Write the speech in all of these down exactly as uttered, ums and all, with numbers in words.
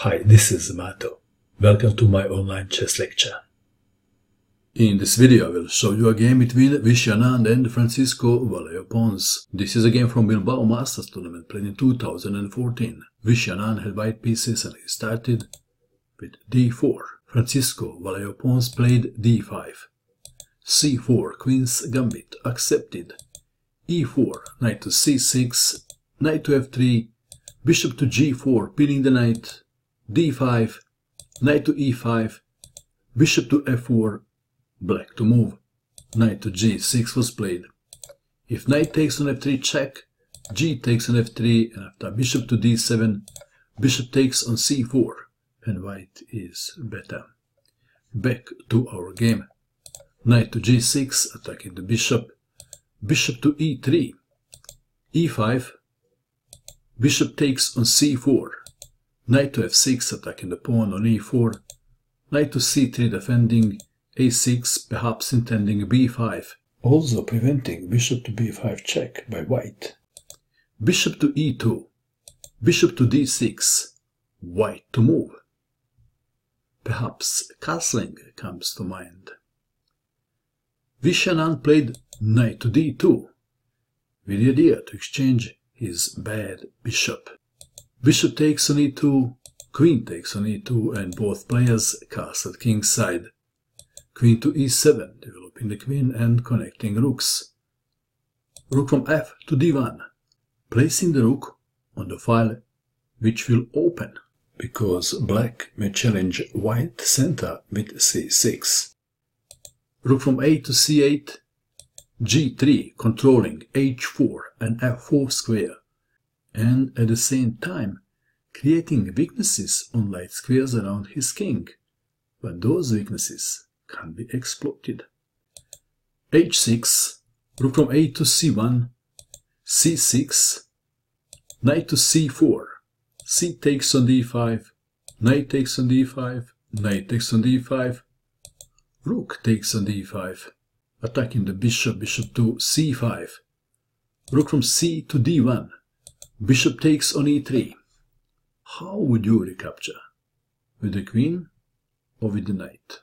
Hi, this is Mato. Welcome to my online chess lecture. In this video I will show you a game between Vishwanathan Anand and Francisco Vallejo Pons. This is a game from Bilbao Masters tournament played in two thousand fourteen. Vishwanathan Anand had white pieces and he started with d four. Francisco Vallejo Pons played d five. c four, Queen's Gambit accepted. e four, knight to c six, knight to f three, bishop to g four, pinning the knight, d five, knight to e five, bishop to f four, black to move. Knight to g six was played. If knight takes on f three check, g takes on f three, and after bishop to d seven, bishop takes on c four, and white is better. Back to our game. Knight to g six, attacking the bishop. Bishop to e three, e five, bishop takes on c four, knight to f six, attacking the pawn on e four, knight to c three, defending, a six, perhaps intending b five, also preventing bishop to b five check by white. Bishop to e two, bishop to d six, white to move. Perhaps castling comes to mind. Vishwanathan played knight to d two, with the idea to exchange his bad bishop. Bishop takes on e two, queen takes on e two, and both players castled kingside. Queen to e seven, developing the queen and connecting rooks. Rook from f to d one, placing the rook on the file which will open, because black may challenge white center with c six. Rook from a to c eight, g three, controlling h four and f four square, and at the same time creating weaknesses on light squares around his king, but those weaknesses can be exploited. h six, rook from a to c one, c six, knight to c four, c takes on d five, knight takes on d five, knight takes on d five, rook takes on d five, attacking the bishop, bishop to c five, rook from c to d one, bishop takes on e three. How would you recapture? With the queen or with the knight?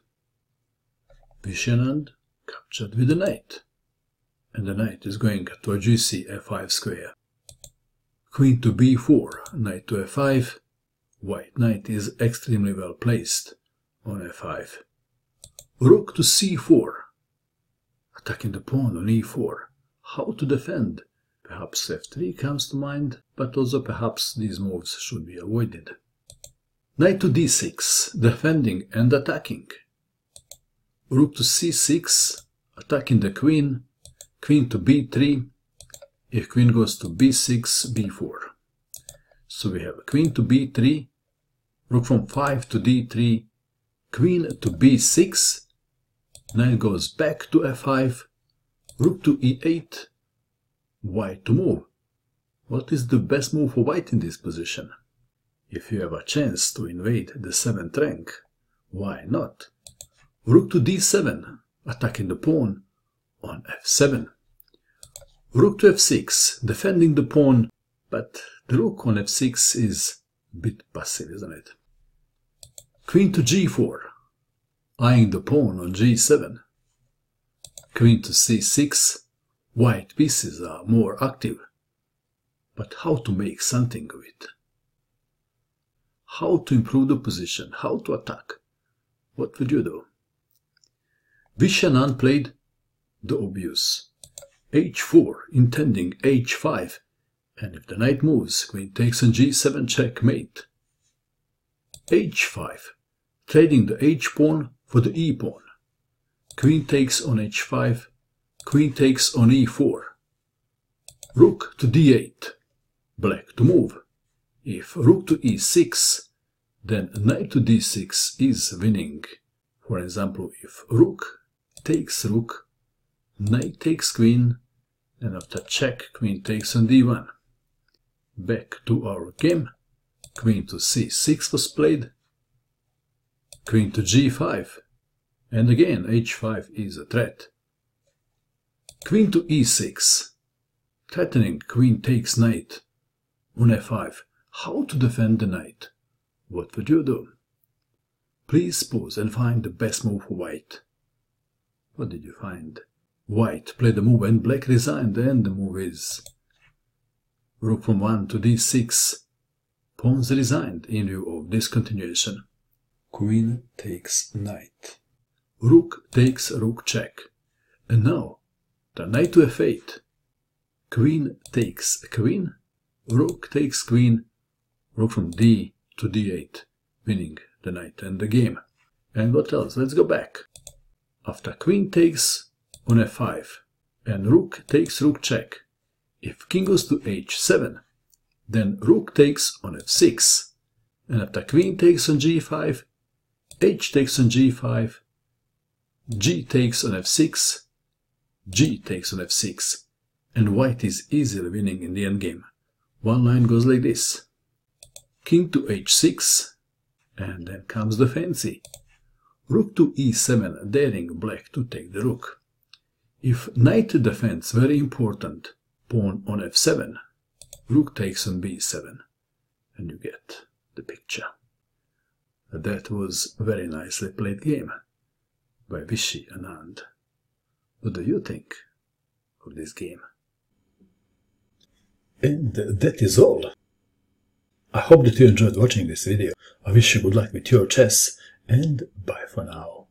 Vishwanathan captured with the knight, and the knight is going to a g c f five square. Queen to b four, knight to f five, white knight is extremely well placed on f five. Rook to c four, attacking the pawn on e four. How to defend? Perhaps f three comes to mind, but also perhaps these moves should be avoided. Knight to d six, defending and attacking. Rook to c six, attacking the queen, queen to b three, if queen goes to b six, b four. So we have queen to b three, rook from five to d three, queen to b six, knight goes back to f five, rook to e eight, white to move. What is the best move for white in this position? If you have a chance to invade the seventh rank, why not? Rook to d seven, attacking the pawn on f seven. Rook to f six, defending the pawn, but the rook on f six is a bit passive, isn't it? Queen to g four, eyeing the pawn on g seven. Queen to c six, white pieces are more active. But how to make something of it? How to improve the position? How to attack? What would you do? Vishwanathan played the obvious. h four, intending h five, and if the knight moves, queen takes on g seven checkmate. h five, trading the h-pawn for the e-pawn. Queen takes on h five, queen takes on e four. Rook to d eight, black to move. If rook to e six, then knight to d six is winning. For example, if rook takes rook, knight takes queen, and after check, queen takes on d one. Back to our game. Queen to c six was played. Queen to g five, and again h five is a threat. Queen to e six, threatening queen takes knight on f five. How to defend the knight? What would you do? Please pause and find the best move for white. What did you find? White played the move and black resigned, and the move is rook from one to d six. Pawns resigned in view of discontinuation. Queen takes knight. Rook takes rook check. And now, the knight to f eight. Queen takes queen. Rook takes queen. Rook from d to d eight, winning the knight and the game. And what else? Let's go back. After queen takes on f five and rook takes rook check, if king goes to h seven, then rook takes on f six, and after queen takes on g five, h takes on g five, g takes on f six, g takes on f six, and white is easily winning in the endgame. One line goes like this: king to h six, and then comes the fancy. Rook to e seven, daring black to take the rook. If knight defense, very important, pawn on f seven, rook takes on b seven, and you get the picture. That was a very nicely played game by Vishy Anand. What do you think of this game? And that is all. I hope that you enjoyed watching this video. I wish you good luck with your chess, and bye for now.